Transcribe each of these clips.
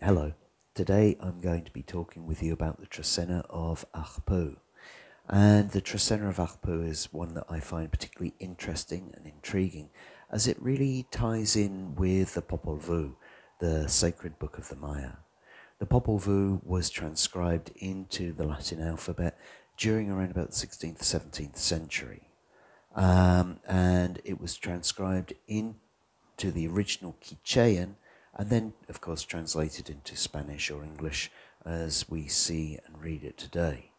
Hello. Today I'm going to be talking with you about the Trecena of Ajpu. And the Trecena of Ajpu is one that I find particularly interesting and intriguing, as it really ties in with the Popol Vuh, the sacred book of the Maya. The Popol Vuh was transcribed into the Latin alphabet during around about the 16th, 17th century. And it was transcribed into the original K'iche'an, and then, of course, translated into Spanish or English as we see and read it today.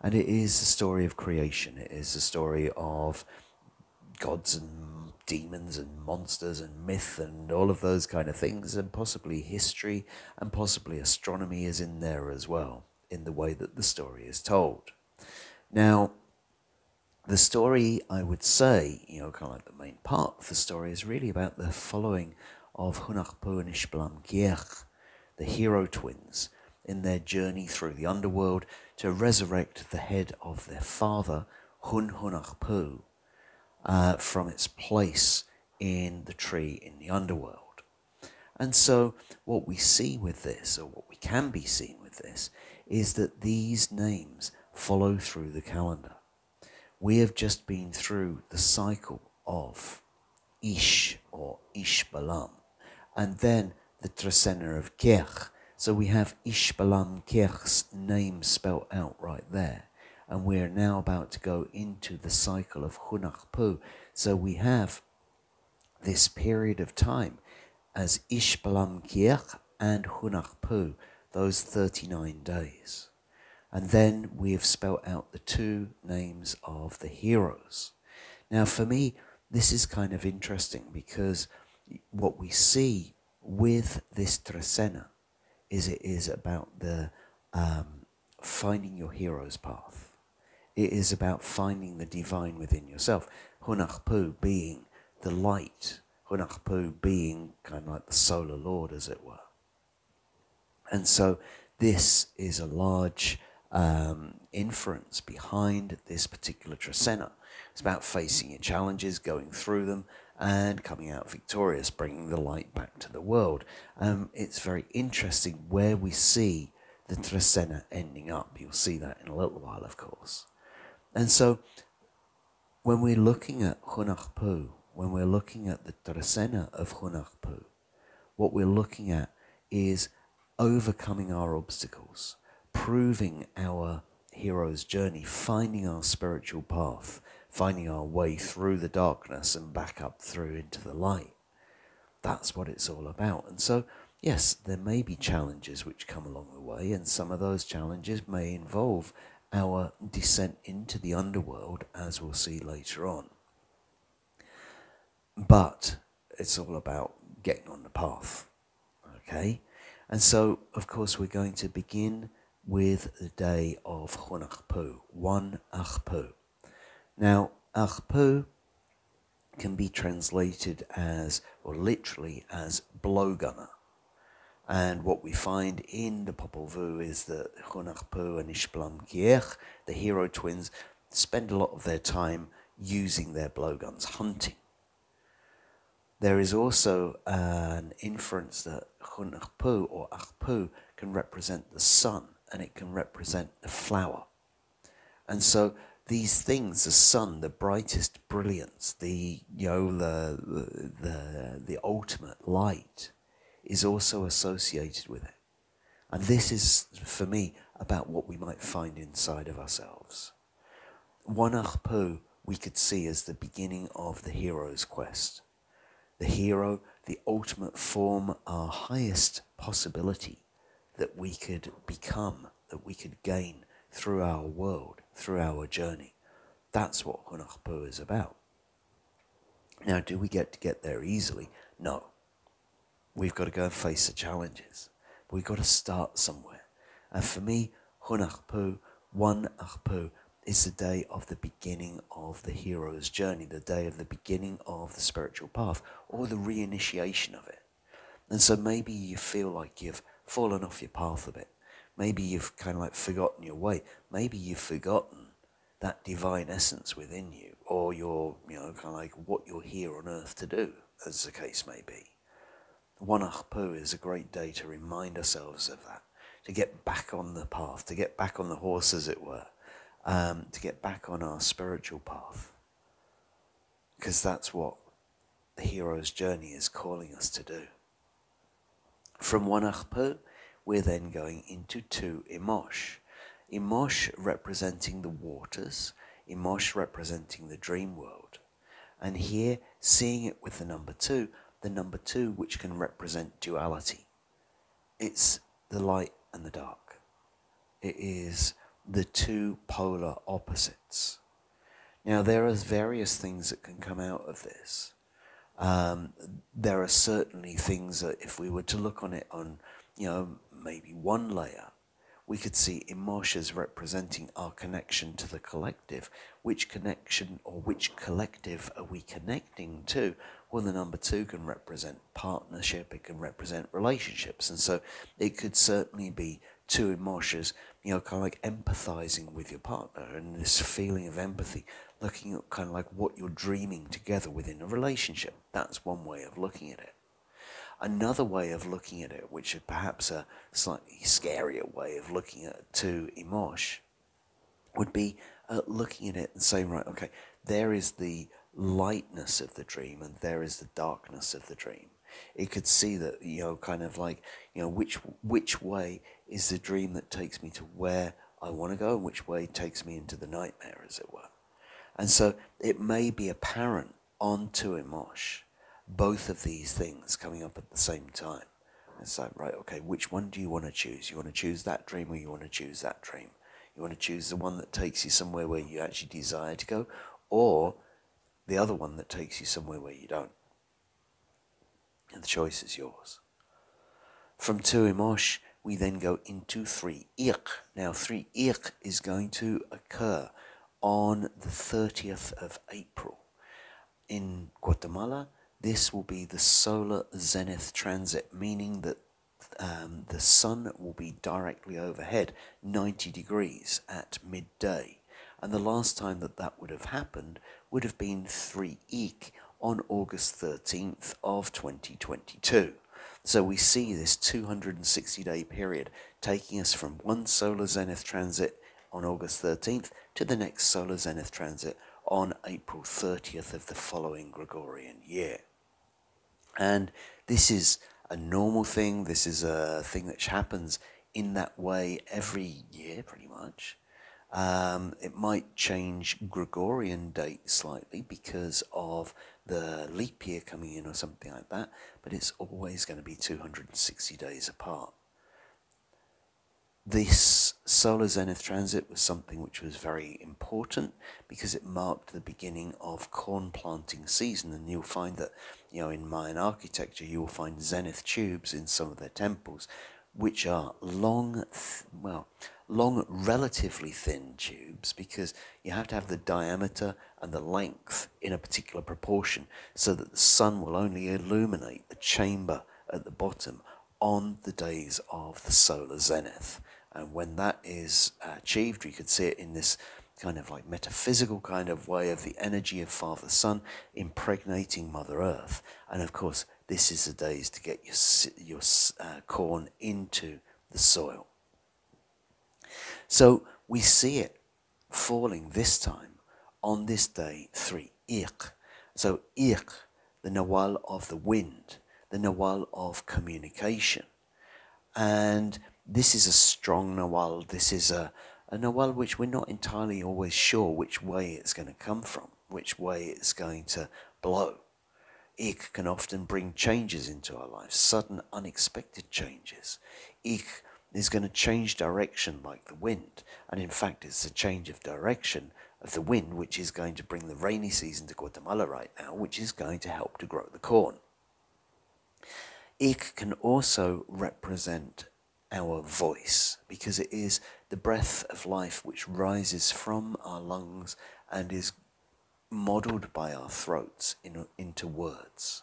And it is the story of creation. It is the story of gods and demons and monsters and myth and all of those kind of things, and possibly history and possibly astronomy is in there as well, in the way that the story is told. Now, the story, I would say, you know, kind of like the main part of the story is really about the following of Hunahpu and Ishbalam, the hero twins, in their journey through the underworld to resurrect the head of their father, Hun Hunahpu, from its place in the tree in the underworld. And so what we see with this, or what we can be seen with this, is that these names follow through the calendar. We have just been through the cycle of Ish or Ishbalam, and then the Trecena of Kekh. So we have Ishbalam Kirch's name spelled out right there. And we are now about to go into the cycle of Hunahpu. So we have this period of time as Ishbalam Kirch and Hunahpu, those 39 days. And then we have spelled out the two names of the heroes. Now for me, this is kind of interesting, because what we see with this Trecena is it is about the finding your hero's path. It is about finding the divine within yourself. Hunahpu being the light, Hunahpu being kind of like the solar lord, as it were. And so this is a large inference behind this particular Trecena. It's about facing your challenges, going through them, and coming out victorious, bringing the light back to the world. It's very interesting where we see the Trecena ending up. You'll see that in a little while, of course. And so, when we're looking at Hunahpu, when we're looking at the Trecena of Hunahpu, what we're looking at is overcoming our obstacles, proving our hero's journey, finding our spiritual path, finding our way through the darkness and back up through into the light. That's what it's all about. And so, yes, there may be challenges which come along the way, and some of those challenges may involve our descent into the underworld, as we'll see later on. But it's all about getting on the path, okay? And so, of course, we're going to begin with the day of Hunahpu, one Ajpu. Now, Ajpu can be translated as, or literally as, blowgunner. And what we find in the Popol Vuh is that Hunahpu and Ishbalam K'ech, the hero twins, spend a lot of their time using their blowguns, hunting. There is also an inference that Hunahpu or Ajpu can represent the sun, and it can represent the flower. And so these things, the sun, the brightest brilliance, the, you know, the ultimate light, is also associated with it. And this is, for me, about what we might find inside of ourselves. One Ajpu we could see as the beginning of the hero's quest. The hero, the ultimate form, our highest possibility that we could become, that we could gain through our world, through our journey. That's what Hunahpu is about. Now, do we get to get there easily? No. We've got to go and face the challenges. We've got to start somewhere. And for me, Hunahpu, one Ajpu, is the day of the beginning of the hero's journey, the day of the beginning of the spiritual path, or the reinitiation of it. And so maybe you feel like you've fallen off your path a bit. Maybe you've kind of like forgotten your way. Maybe you've forgotten that divine essence within you, or your, you know, kind of like what you're here on earth to do, as the case may be. The Hunahpu is a great day to remind ourselves of that, to get back on the path, to get back on the horse, as it were, to get back on our spiritual path. Because that's what the hero's journey is calling us to do. From Hunahpu, we're then going into two Imosh. Imosh representing the waters, Imosh representing the dream world. And here, seeing it with the number two which can represent duality. It's the light and the dark. It is the two polar opposites. Now, there are various things that can come out of this. There are certainly things that if we were to look on it on, maybe one layer, we could see Imosh as representing our connection to the collective. Which connection or which collective are we connecting to? Well, the number two can represent partnership, it can represent relationships, and so it could certainly be two Imoshes, kind of like empathizing with your partner and this feeling of empathy, looking at kind of like what you're dreaming together within a relationship. That's one way of looking at it. Another way of looking at it, which is perhaps a slightly scarier way of looking at two Imosh, would be looking at it and saying, right, okay, there is the lightness of the dream and there is the darkness of the dream. It could see that, kind of like, which way is the dream that takes me to where I want to go and which way takes me into the nightmare, as it were. And so it may be apparent on Tu Imosh, both of these things coming up at the same time. It's like, right, okay, which one do you want to choose? You want to choose that dream or you want to choose that dream? You want to choose the one that takes you somewhere where you actually desire to go, or the other one that takes you somewhere where you don't. And the choice is yours. From Tu Imosh, we then go into 3 Ech. Now, 3 Ech is going to occur on the 30th of April. In Guatemala, this will be the solar zenith transit, meaning that the sun will be directly overhead, 90 degrees at midday. And the last time that that would have happened would have been 3 Ech on August 13th of 2022. So we see this 260-day period taking us from one solar zenith transit on August 13th to the next solar zenith transit on April 30th of the following Gregorian year. And this is a normal thing. This is a thing that happens in that way every year, pretty much. It might change Gregorian date slightly because of the leap year coming in or something like that, but it's always going to be 260 days apart. This solar zenith transit was something which was very important because it marked the beginning of corn planting season, and you'll find that, in Mayan architecture, you'll find zenith tubes in some of their temples, which are long, relatively thin tubes, because you have to have the diameter and the length in a particular proportion so that the sun will only illuminate the chamber at the bottom on the days of the solar zenith. And when that is achieved, we could see it in this kind of like metaphysical kind of way of the energy of Father Sun impregnating Mother Earth. And of course, this is the days to get your corn into the soil. So we see it falling this time on this day, 3 Ech. So Ech, the Nawal of the wind, the Nawal of communication. And this is a strong Nawal. This is a Nawal which we're not entirely always sure which way it's going to come from, which way it's going to blow. Ech can often bring changes into our lives, sudden, unexpected changes. Ech is going to change direction like the wind, and in fact it's the change of direction of the wind which is going to bring the rainy season to Guatemala right now, which is going to help to grow the corn. Ech can also represent our voice, because it is the breath of life which rises from our lungs and is modelled by our throats into words.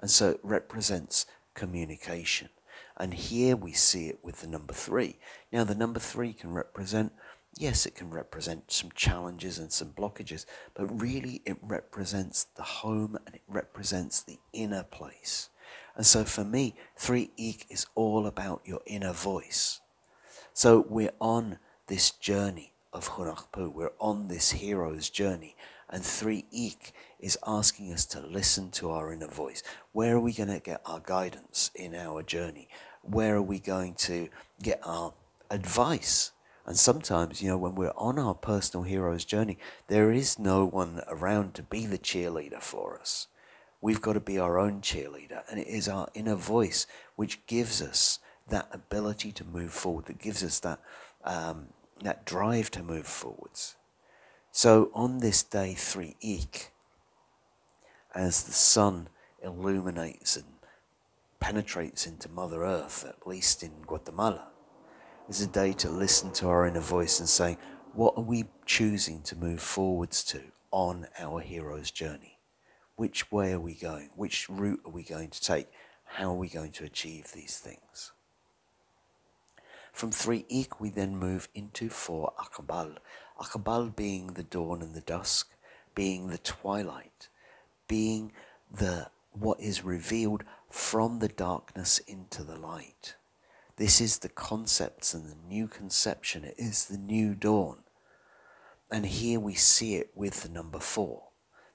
And so it represents communication. And here we see it with the number 3. Now, the number 3 can represent, yes, it can represent some challenges and some blockages, but really it represents the home and it represents the inner place. And so for me, 3Ik is all about your inner voice. So we're on this journey of Hunahpu. We're on this hero's journey. And 3Ik is asking us to listen to our inner voice. Where are we going to get our guidance in our journey? Where are we going to get our advice? And sometimes, you know, when we're on our personal hero's journey, there is no one around to be the cheerleader for us. We've got to be our own cheerleader. And it is our inner voice which gives us that ability to move forward, that gives us that, that drive to move forwards. So on this day 3Ik, as the sun illuminates and penetrates into Mother Earth, at least in Guatemala, is a day to listen to our inner voice and say, what are we choosing to move forwards to on our hero's journey? Which way are we going? Which route are we going to take? How are we going to achieve these things? From 3Ik, we then move into 4 Aq'ab'al. Aq'ab'al being the dawn and the dusk, being the twilight, being the what is revealed from the darkness into the light. This is the concepts and the new conception. It is the new dawn. And here we see it with the number 4.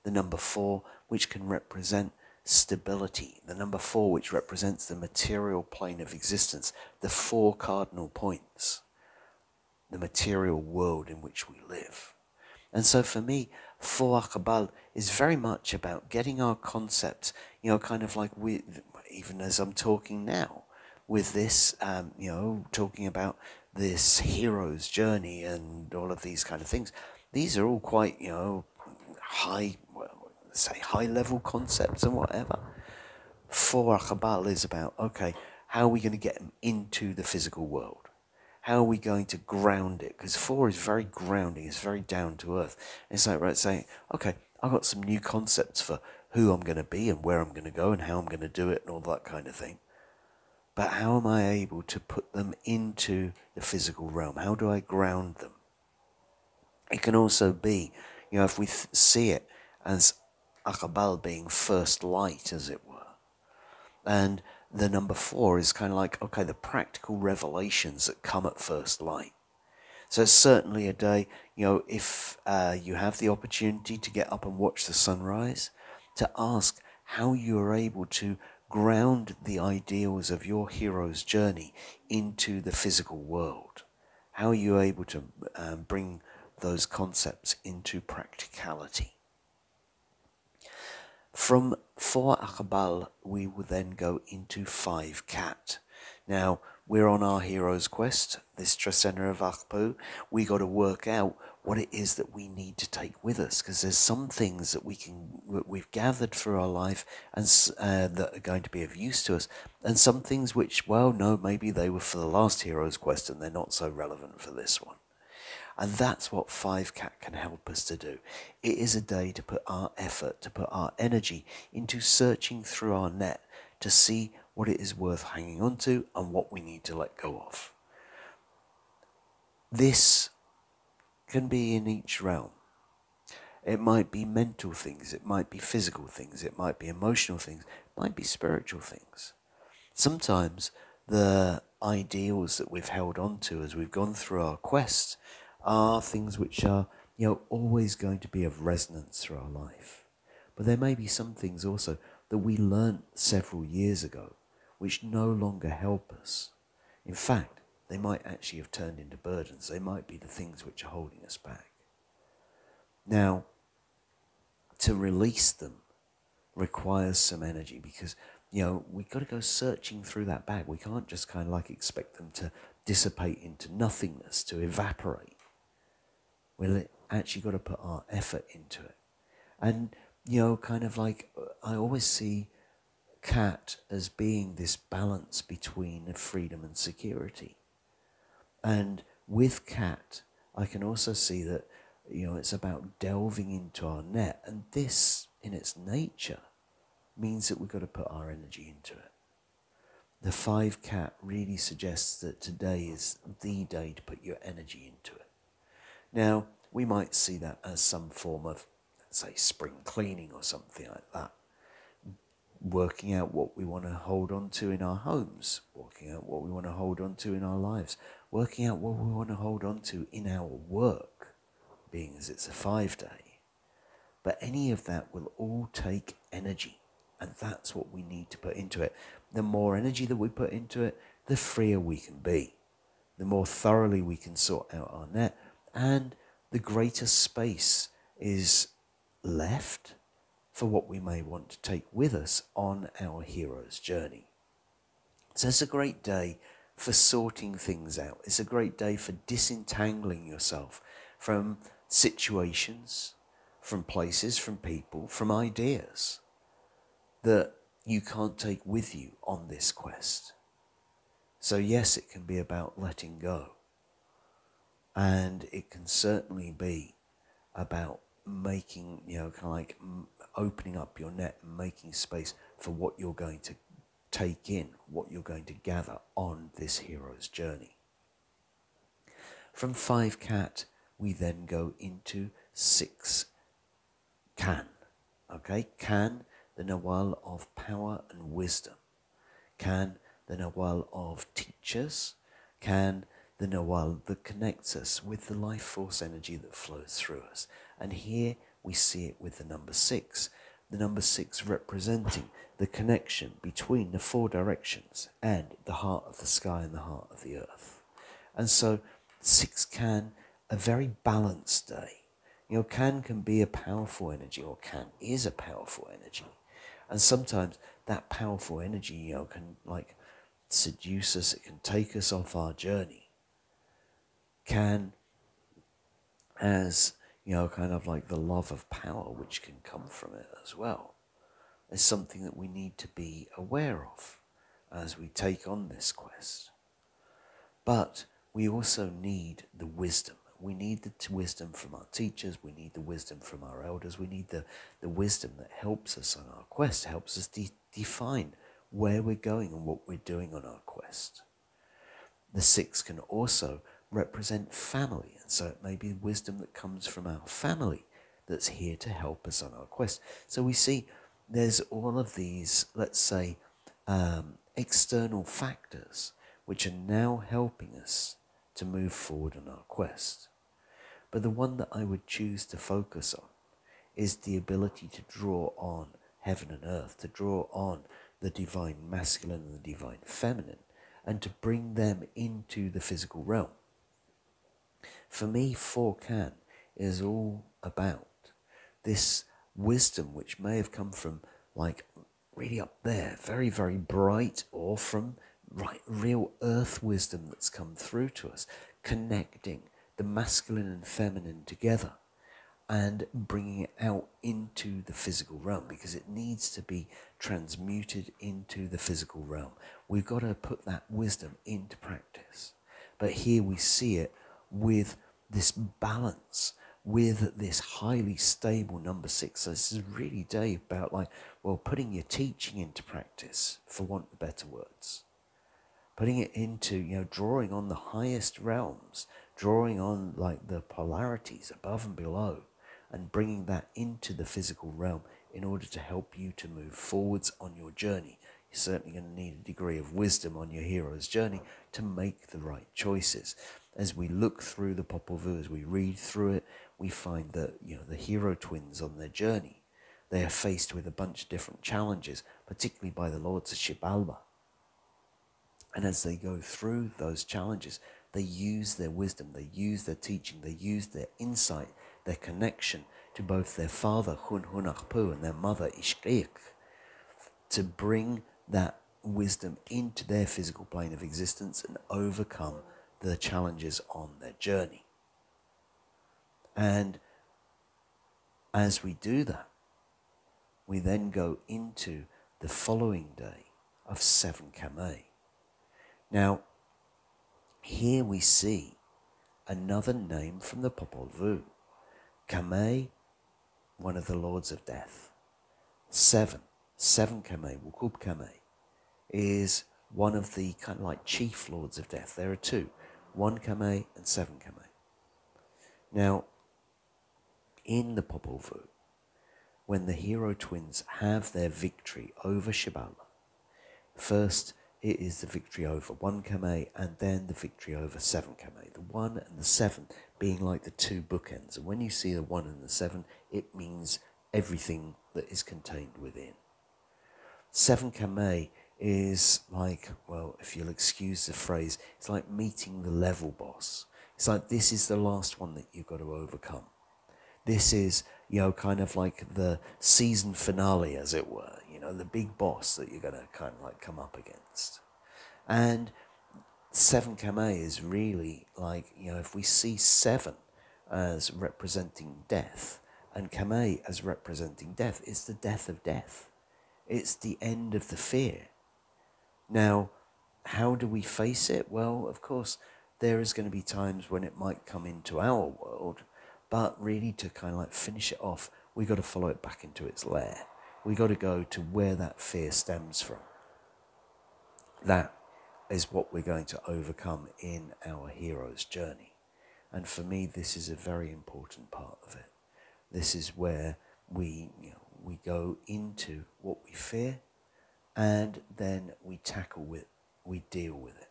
The number 4 which can represent stability. The number 4 which represents the material plane of existence. The 4 cardinal points. The material world in which we live. And so for me, 4 Aq'ab'al is very much about getting our concepts, you know, kind of like with, even as I'm talking now, with this, you know, talking about this hero's journey and all of these kind of things. These are all quite, you know, high, well, say high level concepts and whatever. 4 Aq'ab'al is about, okay, how are we going to get them into the physical world? How are we going to ground it? Because 4 is very grounding, it's very down to earth. It's like, right, saying, okay, I've got some new concepts for who I'm going to be and where I'm going to go and how I'm going to do it and all that kind of thing. But how am I able to put them into the physical realm? How do I ground them? It can also be, you know, if we see it as Aq'ab'al being first light, as it were. And the number 4 is kind of like, okay, the practical revelations that come at first light. So it's certainly a day, you know, if you have the opportunity to get up and watch the sunrise, to ask how you are able to ground the ideals of your hero's journey into the physical world. How are you able to bring those concepts into practicality? From 4 Aq'ab'al, we will then go into 5 K'at. Now, we're on our hero's quest, this Trecena of Ajpu. We got to work out what it is that we need to take with us, because there's some things that we've gathered through our life and that are going to be of use to us, and some things which, well, no, maybe they were for the last hero's quest and they're not so relevant for this one. And that's what 5 K'at can help us to do. It is a day to put our effort, to put our energy into searching through our net to see what it is worth hanging on to and what we need to let go of. This can be in each realm. It might be mental things, it might be physical things, it might be emotional things, it might be spiritual things. Sometimes the ideals that we've held on to as we've gone through our quest are things which are, you know, always going to be of resonance through our life. But there may be some things also that we learnt several years ago which no longer help us. In fact, they might actually have turned into burdens. They might be the things which are holding us back. Now, to release them requires some energy because, you know, we've got to go searching through that bag. We can't just kind of like expect them to dissipate into nothingness, to evaporate. We've actually got to put our effort into it. And, you know, kind of like, I always see K'at as being this balance between freedom and security. And with K'at, I can also see that, you know, it's about delving into our net. And this, in its nature, means that we've got to put our energy into it. The 5 K'at really suggests that today is the day to put your energy into it. Now, we might see that as some form of, let's say, spring cleaning or something like that. working out what we want to hold on to in our homes, working out what we want to hold on to in our lives, working out what we want to hold on to in our work, being as it's a 5-day. But any of that will all take energy, and that's what we need to put into it. The more energy that we put into it, the freer we can be, the more thoroughly we can sort out our net, and the greater space is left for what we may want to take with us on our hero's journey. So it's a great day for sorting things out. It's a great day for disentangling yourself from situations, from places, from people, from ideas that you can't take with you on this quest. So yes, it can be about letting go. And it can certainly be about making, you know, kind of like opening up your net and making space for what you're going to take in, what you're going to gather on this hero's journey. From 5 Kat, we then go into 6 Kan. Okay, Kan, the Nawal of power and wisdom. Kan, the Nawal of teachers. Kan, the Nawal that connects us with the life force energy that flows through us. And here we see it with the number 6. The number 6 representing the connection between the 4 directions and the heart of the sky and the heart of the earth. And so 6 Kan, a very balanced day. You know, Kan can be a powerful energy, or Kan is a powerful energy. And sometimes that powerful energy, you know, can like seduce us, it can take us off our journey. Kan as, you know, kind of like the love of power which can come from it as well. It's something that we need to be aware of as we take on this quest. But we also need the wisdom. We need the wisdom from our teachers, we need the wisdom from our elders, we need the wisdom that helps us on our quest, helps us define where we're going and what we're doing on our quest. The 6 can also represent family, and so it may be wisdom that comes from our family that's here to help us on our quest. So we see there's all of these, let's say, external factors which are now helping us to move forward on our quest. But the one that I would choose to focus on is the ability to draw on heaven and earth, to draw on the divine masculine and the divine feminine, and to bring them into the physical realm. For me, 4 Kan is all about this wisdom which may have come from like really up there, very, very bright, or from real earth wisdom that's come through to us, connecting the masculine and feminine together and bringing it out into the physical realm, because it needs to be transmuted into the physical realm. We've got to put that wisdom into practice. But here we see it with this balance, with this highly stable number 6. So this is really day about like, well, putting your teaching into practice, for want of better words. Putting it into, you know, drawing on the highest realms, drawing on like the polarities above and below, and bringing that into the physical realm in order to help you to move forwards on your journey. You're certainly going to need a degree of wisdom on your hero's journey to make the right choices. As we look through the Popol Vuh, as we read through it, we find that, you know, the hero twins on their journey, they are faced with a bunch of different challenges, particularly by the lords of Xibalba. And as they go through those challenges, they use their wisdom, they use their teaching, they use their insight, their connection to both their father, Hun Hunahpu, and their mother, Ixkik', to bring that wisdom into their physical plane of existence and overcome the challenges on their journey. And as we do that, we then go into the following day of 7 Kameh. Now, here we see another name from the Popol Vuh. Kameh, one of the lords of death. 7 Kameh, Wukub Kameh, is one of the kind of like chief lords of death. There are 2. 1 Kameh and 7 Kameh. Now, in the Popol Vuh, when the hero twins have their victory over Xibalba. First, it is the victory over 1 Kameh, and then the victory over 7 Kameh. The 1 and the 7 being like the two bookends. And when you see the 1 and the 7, it means everything that is contained within. 7 Kameh is like, well, if you'll excuse the phrase, it's like meeting the level boss. It's like this is the last one that you've got to overcome. This is, you know, kind of like the season finale, as it were, you know, the big boss that you're going to kind of like come up against. And 7 Kameh is really like, you know, if we see 7 as representing death and Kameh as representing death, it's the death of death. It's the end of the fear. Now, how do we face it? Well, of course, there is going to be times when it might come into our world, but really to kind of like finish it off, we got to follow it back into its lair. We got to go to where that fear stems from. That is what we're going to overcome in our hero's journey. And for me, this is a very important part of it. This is where we, you know, we go into what we fear, and then we tackle it, we deal with it.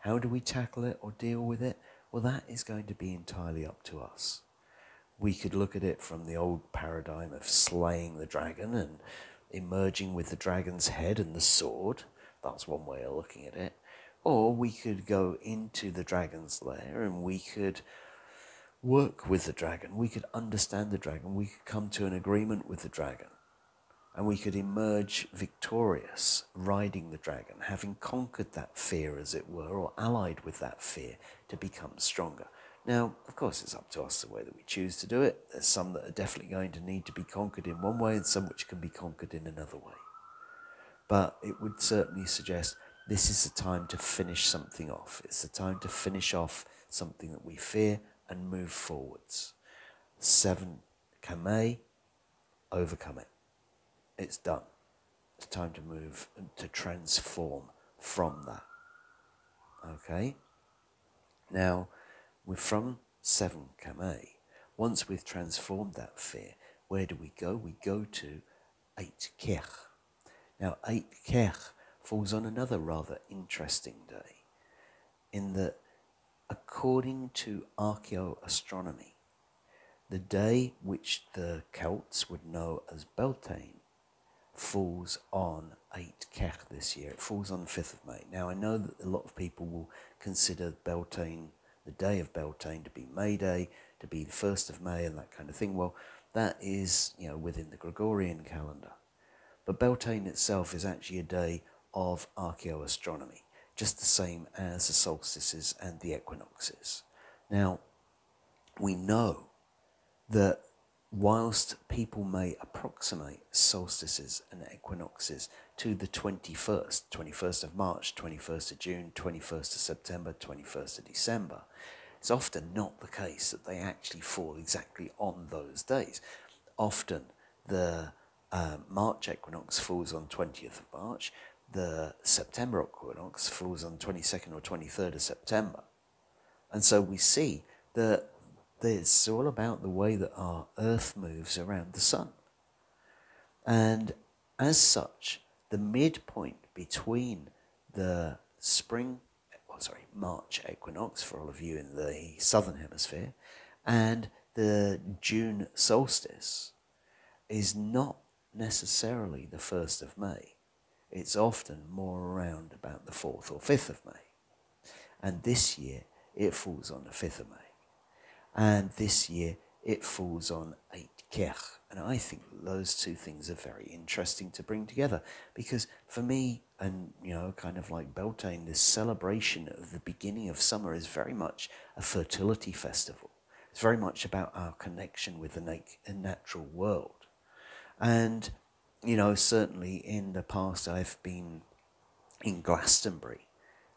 How do we tackle it or deal with it? Well, that is going to be entirely up to us. We could look at it from the old paradigm of slaying the dragon and emerging with the dragon's head and the sword. That's one way of looking at it. Or we could go into the dragon's lair and we could work with the dragon. We could understand the dragon. We could come to an agreement with the dragon. And we could emerge victorious, riding the dragon, having conquered that fear, as it were, or allied with that fear to become stronger. Now, of course, it's up to us the way that we choose to do it. There's some that are definitely going to need to be conquered in one way and some which can be conquered in another way. But it would certainly suggest this is the time to finish something off. It's the time to finish off something that we fear and move forwards. 7 Kameh, overcome it. It's done. It's time to move and to transform from that. Okay? Now, we're from 7 Kameh. Once we've transformed that fear, where do we go? We go to 8 Kekh. Now, 8 Kekh falls on another rather interesting day, in that, according to archaeoastronomy, the day which the Celts would know as Beltane falls on 8 Kekh this year. It falls on the 5th of May. Now, I know that a lot of people will consider Beltane, the day of Beltane, to be May Day, to be the 1st of May and that kind of thing. Well, that is, you know, within the Gregorian calendar. But Beltane itself is actually a day of archaeoastronomy, just the same as the solstices and the equinoxes. Now, we know that whilst people may approximate solstices and equinoxes to the 21st, 21st of March, 21st of June, 21st of September, 21st of December, it's often not the case that they actually fall exactly on those days. Often the March equinox falls on 20th of March, the September equinox falls on 22nd or 23rd of September. And so we see that it's all about the way that our Earth moves around the Sun. And as such, the midpoint between the March equinox, for all of you in the Southern Hemisphere, and the June solstice is not necessarily the 1st of May. It's often more around about the 4th or 5th of May. And this year, it falls on the 5th of May. And this year, it falls on 8 Kekh. And I think those two things are very interesting to bring together. Because for me, and, you know, kind of like Beltane, this celebration of the beginning of summer is very much a fertility festival. It's very much about our connection with the natural world. And, you know, certainly in the past, I've been in Glastonbury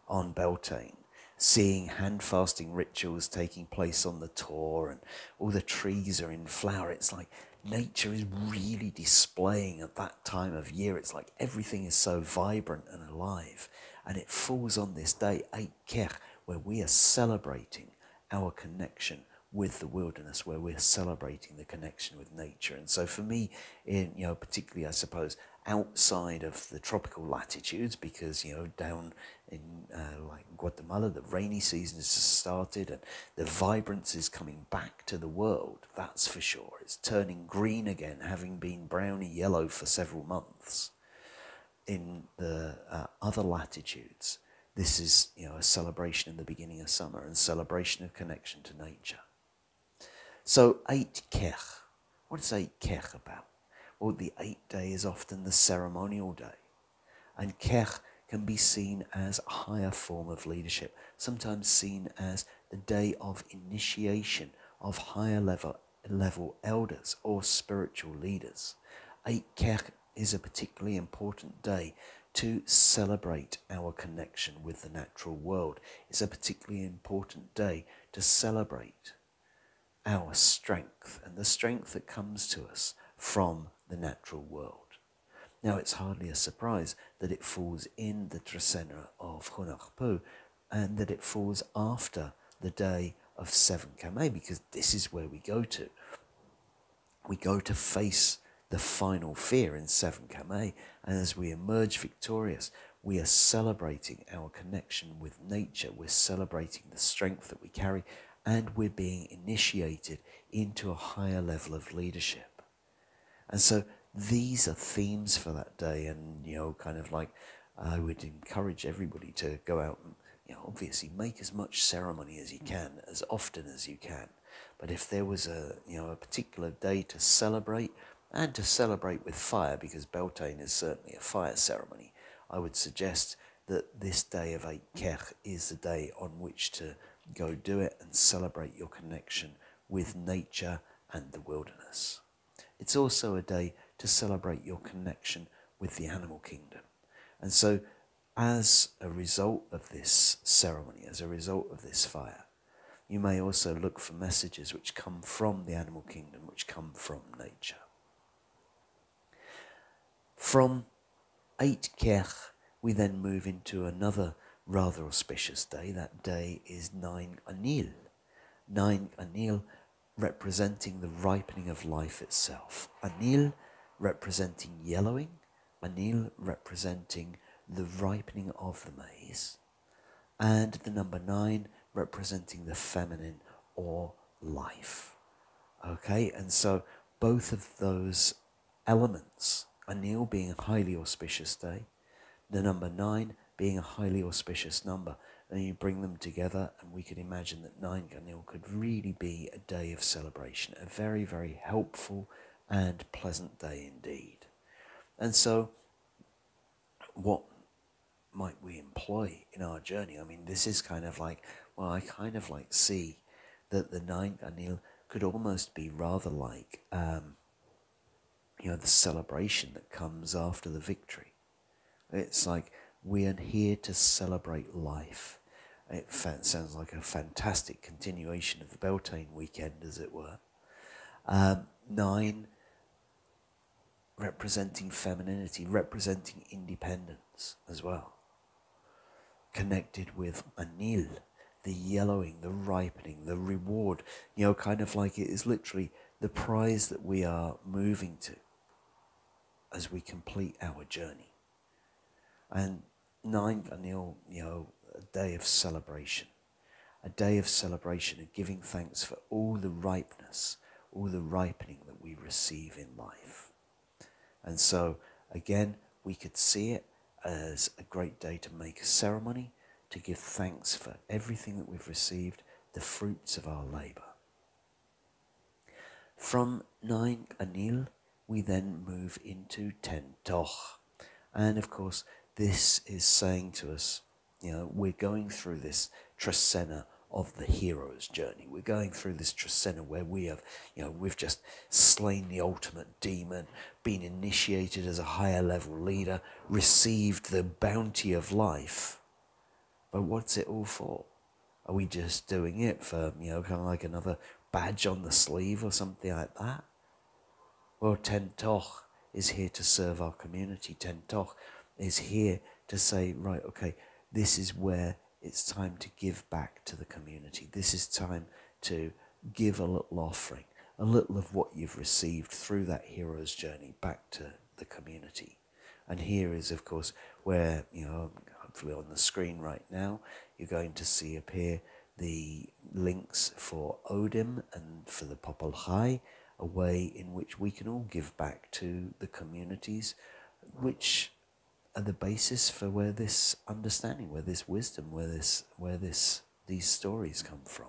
on Beltane, seeing hand-fasting rituals taking place on the Toch, and all the trees are in flower. It's like nature is really displaying at that time of year. It's like everything is so vibrant and alive. And it falls on this day, 8 Kekh, where we are celebrating our connection with the wilderness, where we're celebrating the connection with nature. And so for me, particularly, I suppose, outside of the tropical latitudes, because, down in like Guatemala, the rainy season has started and the vibrance is coming back to the world, that's for sure. It's turning green again, having been browny yellow for several months. In the other latitudes, this is, a celebration in the beginning of summer and celebration of connection to nature. So 8 Kekh. What is 8 Kekh about? Well, the 8th day is often the ceremonial day. And Kekh can be seen as a higher form of leadership, sometimes seen as the day of initiation of higher level elders or spiritual leaders. 8 Kekh is a particularly important day to celebrate our connection with the natural world. It's a particularly important day to celebrate our strength and the strength that comes to us from the natural world. Now, it's hardly a surprise that it falls in the Trecena of Hunahpu and that it falls after the day of 7 Kameh, because this is where we go to. We go to face the final fear in 7 Kameh, and as we emerge victorious, we are celebrating our connection with nature, we're celebrating the strength that we carry, and we're being initiated into a higher level of leadership. And so these are themes for that day, and I would encourage everybody to go out and obviously make as much ceremony as you can, as often as you can. But if there was a particular day to celebrate, and to celebrate with fire, because Beltane is certainly a fire ceremony, I would suggest that this day of 8 Kekh is the day on which to go do it and celebrate your connection with nature and the wilderness. It's also a day to celebrate your connection with the animal kingdom. And so as a result of this ceremony, as a result of this fire, you may also look for messages which come from the animal kingdom, which come from nature. From 8 Kekh, we then move into another rather auspicious day. That day is 9 Anil. 9 Anil representing the ripening of life itself. Anil representing yellowing. Anil representing the ripening of the maize. And the number 9 representing the feminine or life. Okay, and so both of those elements, Anil being a highly auspicious day, the number 9 being a highly auspicious number, and you bring them together and we could imagine that 9 Anil could really be a day of celebration, a very, very helpful and pleasant day indeed. And so what might we employ in our journey? I mean, this is I see that the 9 Anil could almost be rather like the celebration that comes after the victory. It's like we are here to celebrate life. It sounds like a fantastic continuation of the Beltane weekend, as it were. 9 representing femininity, representing independence as well. Connected with Anil, the yellowing, the ripening, the reward. It is literally the prize that we are moving to as we complete our journey. And 9 Anil, a day of celebration. A day of celebration and giving thanks for all the ripeness, all the ripening that we receive in life. And so, again, we could see it as a great day to make a ceremony, to give thanks for everything that we've received, the fruits of our labour. From 9 Anil, we then move into 10 Toch. And of course, this is saying to us, we're going through this Trecena of the hero's journey. We're going through this Trecena where we have, we've just slain the ultimate demon, been initiated as a higher level leader, received the bounty of life. But what's it all for? Are we just doing it for, another badge on the sleeve or something like that? Well, 10 Toch is here to serve our community. 10 Toch is here to say, right, okay, this is where it's time to give back to the community. This is time to give a little offering, a little of what you've received through that hero's journey back to the community. And here is, of course, where, you know, hopefully on the screen right now, you're going to see appear the links for ODIM and for the Popol Jay, a way in which we can all give back to the communities, which are the basis for where this understanding, where this wisdom, where these stories come from.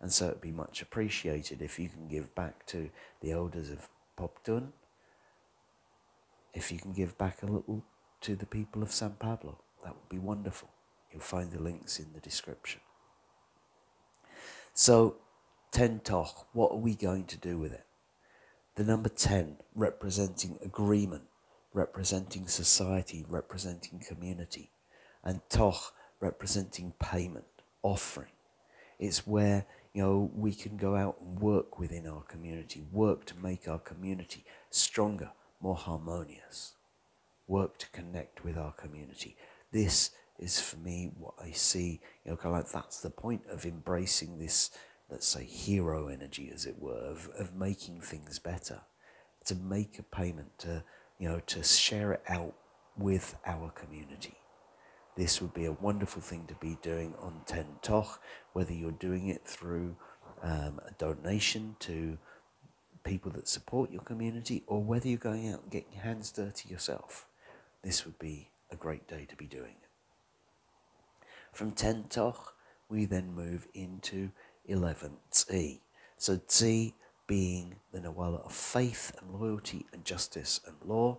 And so it'd be much appreciated if you can give back to the elders of Poptun, if you can give back a little to the people of San Pablo. That would be wonderful. You'll find the links in the description. So, 10 Toch, what are we going to do with it? The number 10, representing agreement, representing society, representing community, and Toch, representing payment, offering. It's where, you know, we can go out and work within our community, work to make our community stronger, more harmonious, work to connect with our community. This is, for me, what I see, you know, kind of like that's the point of embracing this, let's say, hero energy, as it were, of making things better, to make a payment, to, you know, to share it out with our community. This would be a wonderful thing to be doing on 10 Toch, whether you're doing it through a donation to people that support your community, or whether you're going out and getting your hands dirty yourself. This would be a great day to be doing it. From 10 Toch, we then move into 11 Tz'i'. So Tz'i' being the Nawala of faith and loyalty and justice and law,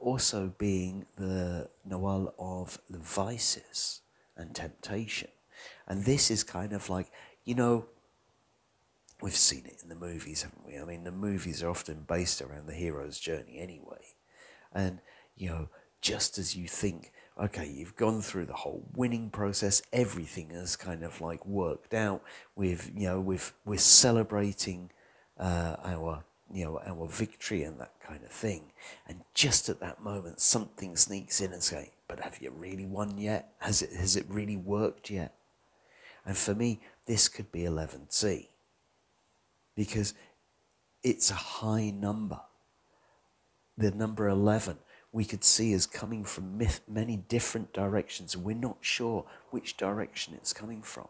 also being the Nawal of the vices and temptation. And this is kind of like, you know, we've seen it in the movies, haven't we? I mean, the movies are often based around the hero's journey anyway. And, you know, just as you think, okay, you've gone through the whole winning process, everything has kind of like worked out, we're celebrating our victory and that kind of thing. And just at that moment, something sneaks in and says, but have you really won yet? Has it really worked yet? And for me, this could be 11C, because it's a high number. The number 11 we could see as coming from many different directions. We're not sure which direction it's coming from.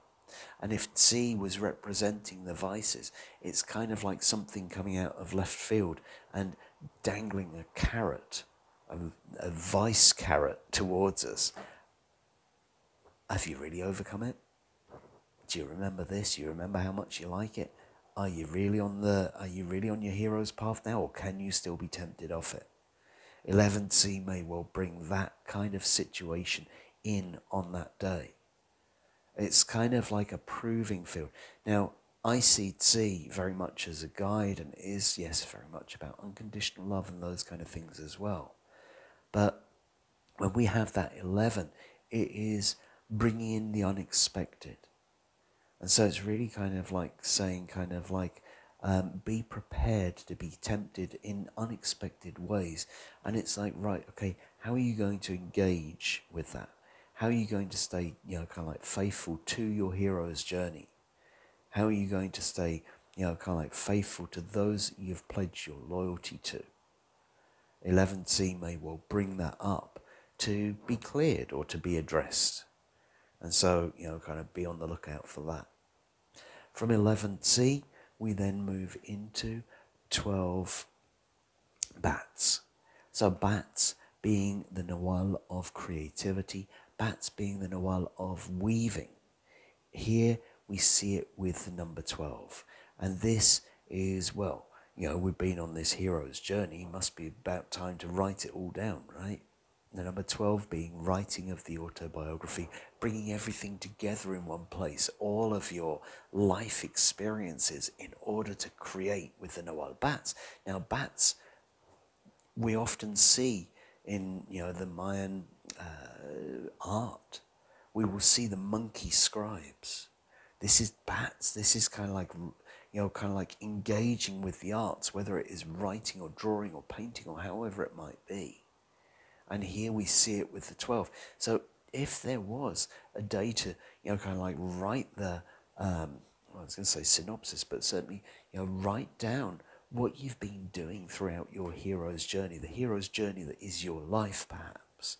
And if Tz'i' was representing the vices, it's kind of like something coming out of left field and dangling a carrot, a vice carrot towards us. Have you really overcome it? Do you remember this? Do you remember how much you like it? Are you really on your hero's path now, or can you still be tempted off it? 11 Tz'i' may well bring that kind of situation in on that day. It's kind of like a proving field. Now, I see Tz'i' very much as a guide, and is, yes, very much about unconditional love and those kind of things as well. But when we have that 11, it is bringing in the unexpected. And so it's really kind of like saying, kind of like, be prepared to be tempted in unexpected ways. And it's like, right, okay, how are you going to engage with that? How are you going to stay, you know, kind of like faithful to your hero's journey? How are you going to stay, you know, kind of like faithful to those you've pledged your loyalty to? 11C may well bring that up to be cleared or to be addressed. And so, you know, kind of be on the lookout for that. From 11C, we then move into 12 B'atz'. So B'atz' being the Nawal of creativity, B'atz' being the Nawal of weaving. Here we see it with the number 12. And this is, well, you know, we've been on this hero's journey. Must be about time to write it all down, right? The number 12 being writing of the autobiography, bringing everything together in one place, all of your life experiences in order to create with the Nawal B'atz'. Now, B'atz' we often see in, you know, the Mayan art, we will see the monkey scribes. This is B'atz'. This is kind of like, you know, kind of like engaging with the arts, whether it is writing or drawing or painting or however it might be. And here we see it with the 12. So if there was a day to, you know, kind of like write the I was going to say synopsis, but certainly, you know, write down what you've been doing throughout your hero's journey, the hero's journey that is your life, perhaps.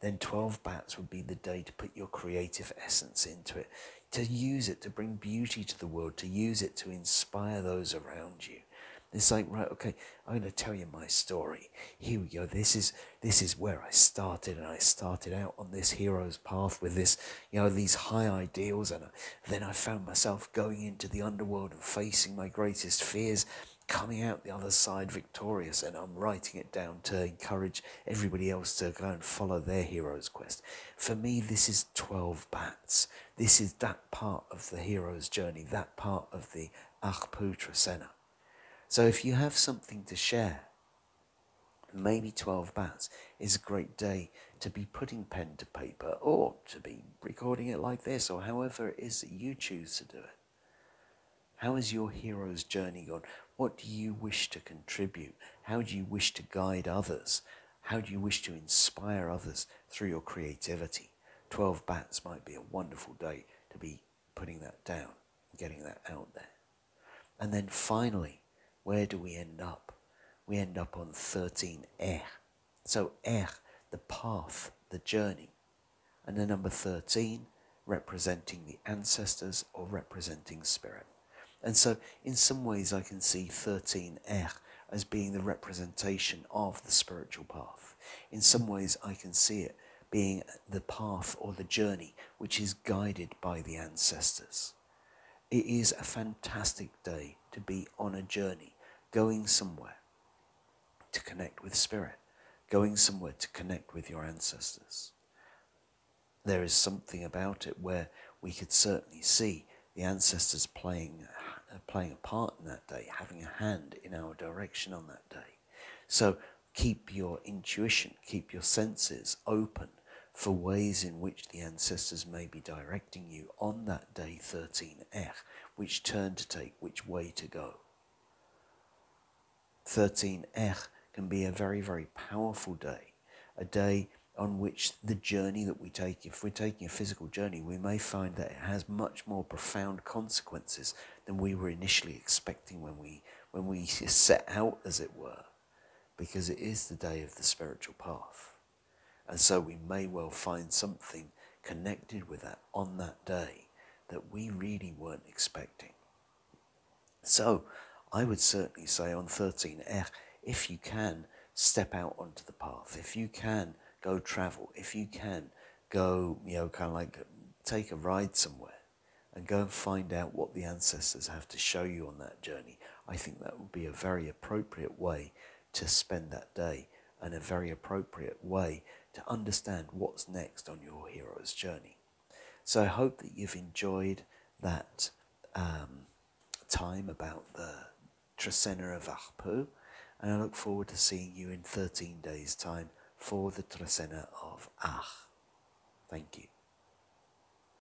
Then 12 B'atz' would be the day to put your creative essence into it, to use it to bring beauty to the world, to use it to inspire those around you. It's like, right, okay, I'm going to tell you my story. Here we go. This is where I started, and I started out on this hero's path with this, you know, these high ideals, and then I found myself going into the underworld and facing my greatest fears, coming out the other side victorious, and I'm writing it down to encourage everybody else to go and follow their hero's quest. For me, this is 12 B'atz'. This is that part of the hero's journey, that part of the Ajpu Trecena. So if you have something to share, maybe 12 B'atz' is a great day to be putting pen to paper, or to be recording it like this, or however it is that you choose to do it. How has your hero's journey gone? What do you wish to contribute? How do you wish to guide others? How do you wish to inspire others through your creativity? 12 B'atz' might be a wonderful day to be putting that down, getting that out there. And then finally, where do we end up? We end up on 13 Ech. So Ech, the path, the journey. And the number 13, representing the ancestors or representing spirit. And so, in some ways, I can see 13 Ech as being the representation of the spiritual path. In some ways, I can see it being the path or the journey which is guided by the ancestors. It is a fantastic day to be on a journey, going somewhere to connect with spirit, going somewhere to connect with your ancestors. There is something about it where we could certainly see the ancestors playing a part in that day, having a hand in our direction on that day. So keep your intuition, keep your senses open for ways in which the ancestors may be directing you on that day 13 Ech, which turn to take, which way to go. 13 Ech can be a very, very powerful day, a day on which the journey that we take, if we're taking a physical journey, we may find that it has much more profound consequences than we were initially expecting when we set out, as it were, because it is the day of the spiritual path. And so we may well find something connected with that on that day that we really weren't expecting. So I would certainly say on 13 Ech, if you can, step out onto the path. If you can, go travel. If you can, go, you know, kind of like take a ride somewhere and go and find out what the ancestors have to show you on that journey. I think that would be a very appropriate way to spend that day, and a very appropriate way to understand what's next on your hero's journey. So I hope that you've enjoyed that time about the Trecena of Ajpu, and I look forward to seeing you in 13 days' time for the Trecena of Ach. Thank you.